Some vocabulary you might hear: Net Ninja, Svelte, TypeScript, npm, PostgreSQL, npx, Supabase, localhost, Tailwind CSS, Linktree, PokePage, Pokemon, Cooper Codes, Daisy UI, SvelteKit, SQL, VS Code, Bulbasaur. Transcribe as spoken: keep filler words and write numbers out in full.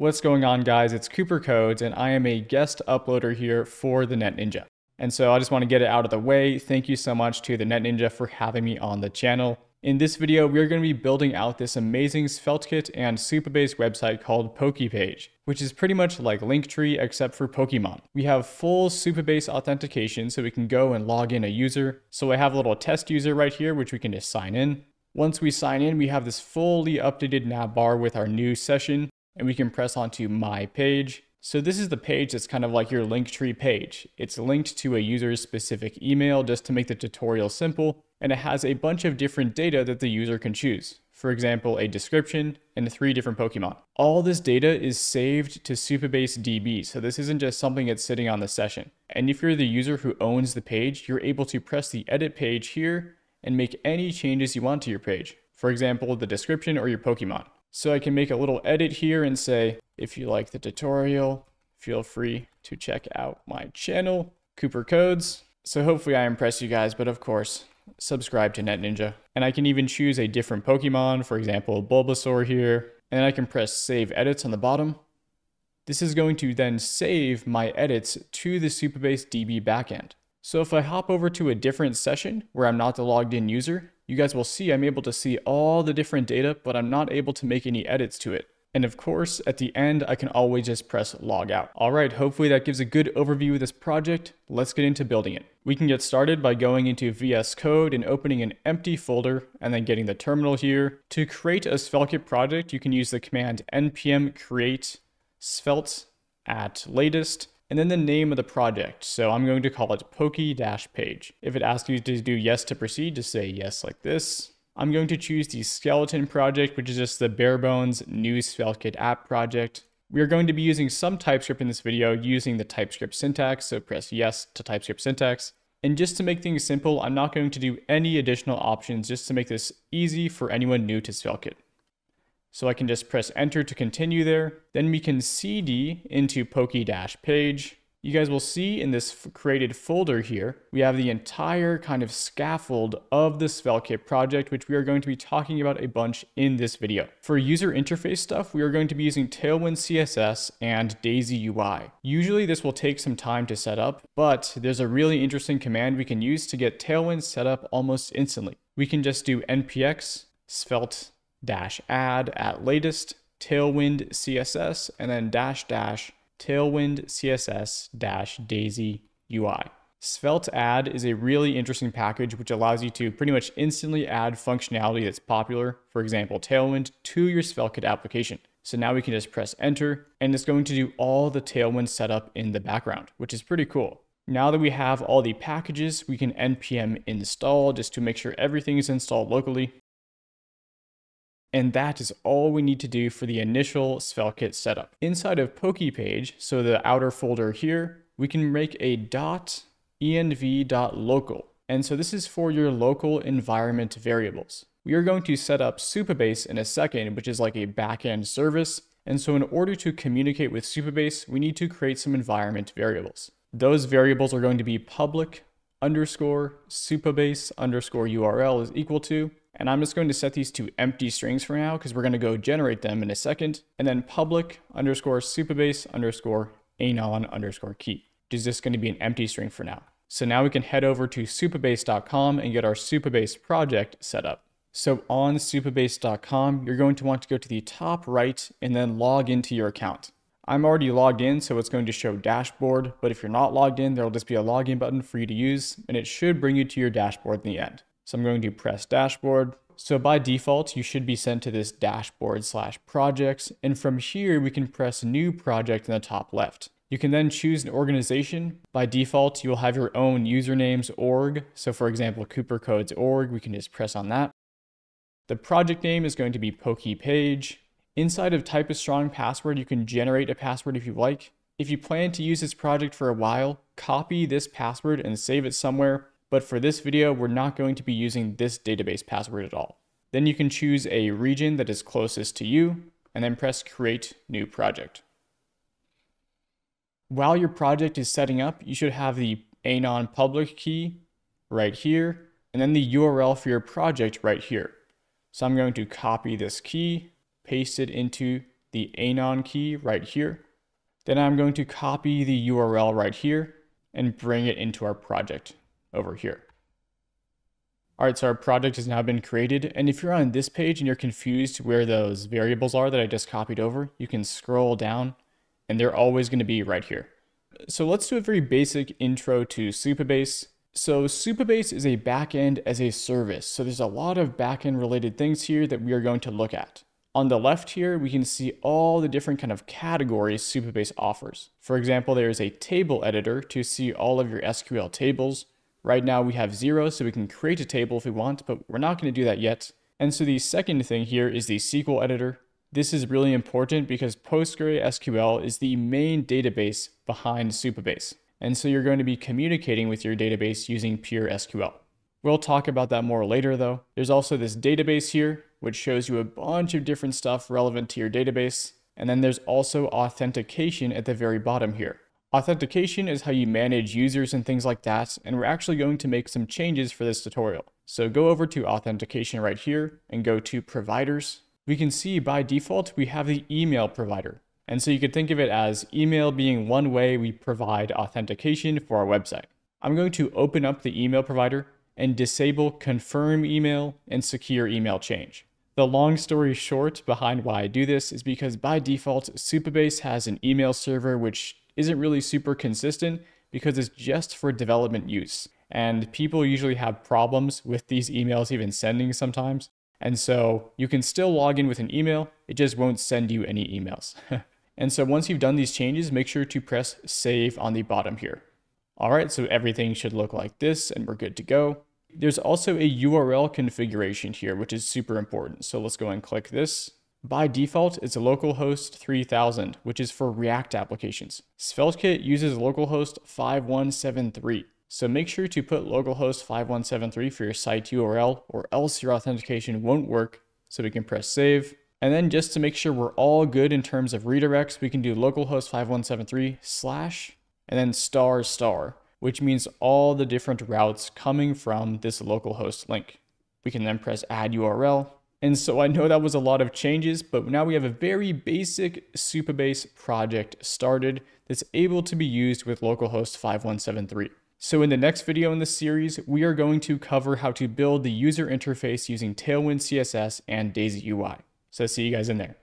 What's going on, guys? It's Cooper Codes, and I am a guest uploader here for the Net Ninja. And so I just want to get it out of the way. Thank you so much to the Net Ninja for having me on the channel. In this video, we are going to be building out this amazing SvelteKit and Supabase website called PokePage, which is pretty much like Linktree except for Pokemon. We have full Supabase authentication, so we can go and log in a user. So I have a little test user right here, which we can just sign in. Once we sign in, we have this fully updated nav bar with our new session, and we can press onto My Page. So this is the page that's kind of like your Linktree page. It's linked to a user's specific email just to make the tutorial simple, and it has a bunch of different data that the user can choose. For example, a description and three different Pokemon. All this data is saved to Supabase D B, so this isn't just something that's sitting on the session. And if you're the user who owns the page, you're able to press the edit page here and make any changes you want to your page. For example, the description or your Pokemon. So I can make a little edit here and say, if you like the tutorial, feel free to check out my channel, Cooper Codes. So hopefully I impress you guys, but of course, subscribe to Net Ninja. And I can even choose a different Pokemon, for example, Bulbasaur here, and I can press save edits on the bottom. This is going to then save my edits to the Supabase D B backend. So if I hop over to a different session where I'm not the logged in user, you guys will see I'm able to see all the different data, but I'm not able to make any edits to it. And of course, at the end, I can always just press log out. All right, hopefully that gives a good overview of this project. Let's get into building it. We can get started by going into V S Code and opening an empty folder and then getting the terminal here. To create a SvelteKit project, you can use the command npm create svelte at latest, and then the name of the project. So I'm going to call it Poke-Page. If it asks you to do yes to proceed, just say yes like this. I'm going to choose the skeleton project, which is just the bare bones new SvelteKit app project. We are going to be using some TypeScript in this video using the TypeScript syntax, so press yes to TypeScript syntax. And just to make things simple, I'm not going to do any additional options just to make this easy for anyone new to SvelteKit. So I can just press enter to continue there. Then we can cd into Poke-Page. You guys will see in this created folder here, we have the entire kind of scaffold of the SvelteKit project, which we are going to be talking about a bunch in this video. For user interface stuff, we are going to be using Tailwind C S S and Daisy U I. Usually this will take some time to set up, but there's a really interesting command we can use to get Tailwind set up almost instantly. We can just do npx svelte dash add at latest tailwind css and then dash dash tailwind css dash daisy ui. Svelte add is a really interesting package which allows you to pretty much instantly add functionality that's popular, for example Tailwind, to your SvelteKit application. So now we can just press enter and it's going to do all the Tailwind setup in the background, which is pretty cool. Now that we have all the packages, we can npm install just to make sure everything is installed locally. And that is all we need to do for the initial SvelteKit setup. Inside of Poke-Page, so the outer folder here, we can make a .env.local. And so this is for your local environment variables. We are going to set up Supabase in a second, which is like a backend service. And so in order to communicate with Supabase, we need to create some environment variables. Those variables are going to be public underscore Supabase underscore U R L is equal to, and I'm just going to set these to empty strings for now because we're going to go generate them in a second. And then public underscore Supabase underscore anon underscore key, which is just going to be an empty string for now. So now we can head over to supabase dot com and get our Supabase project set up. So on supabase dot com, you're going to want to go to the top right and then log into your account. I'm already logged in, so it's going to show dashboard, but if you're not logged in, there'll just be a login button for you to use, and it should bring you to your dashboard in the end. So I'm going to press dashboard. So by default, you should be sent to this dashboard slash projects. And from here, we can press new project in the top left. You can then choose an organization. By default, you will have your own usernames org. So for example, Cooper Codes org, we can just press on that. The project name is going to be Poke-Page. Inside of type a strong password, you can generate a password if you like. If you plan to use this project for a while, copy this password and save it somewhere. But for this video, we're not going to be using this database password at all. Then you can choose a region that is closest to you and then press create new project. While your project is setting up, you should have the anon public key right here and then the U R L for your project right here. So I'm going to copy this key, paste it into the anon key right here. Then I'm going to copy the U R L right here and bring it into our project over here. All right, so our project has now been created. And if you're on this page and you're confused where those variables are that I just copied over, you can scroll down and they're always going to be right here. So let's do a very basic intro to Supabase. So Supabase is a backend as a service. So there's a lot of backend related things here that we are going to look at. On the left here, we can see all the different kind of categories Supabase offers. For example, there is a table editor to see all of your S Q L tables. Right now we have zero, so we can create a table if we want, but we're not going to do that yet. And so the second thing here is the S Q L editor. This is really important because PostgreSQL is the main database behind Supabase. And so you're going to be communicating with your database using pure S Q L. We'll talk about that more later though. There's also this database here, which shows you a bunch of different stuff relevant to your database. And then there's also authentication at the very bottom here. Authentication is how you manage users and things like that. And we're actually going to make some changes for this tutorial. So go over to authentication right here and go to providers. We can see by default, we have the email provider. And so you could think of it as email being one way we provide authentication for our website. I'm going to open up the email provider and disable confirm email and secure email change. The long story short behind why I do this is because by default, Supabase has an email server, which isn't really super consistent because it's just for development use. And people usually have problems with these emails even sending sometimes. And so you can still log in with an email. It just won't send you any emails. And so once you've done these changes, make sure to press save on the bottom here. All right, so everything should look like this and we're good to go. There's also a U R L configuration here, which is super important. So let's go and click this. By default, it's localhost three thousand, which is for React applications. SvelteKit uses localhost five one seven three. So make sure to put localhost five one seven three for your site U R L or else your authentication won't work. So we can press save. And then just to make sure we're all good in terms of redirects, we can do localhost five one seven three slash and then star star, which means all the different routes coming from this localhost link. We can then press add U R L. And so I know that was a lot of changes, but now we have a very basic Supabase project started that's able to be used with localhost five one seven three. So in the next video in this series, we are going to cover how to build the user interface using Tailwind C S S and Daisy U I. So see you guys in there.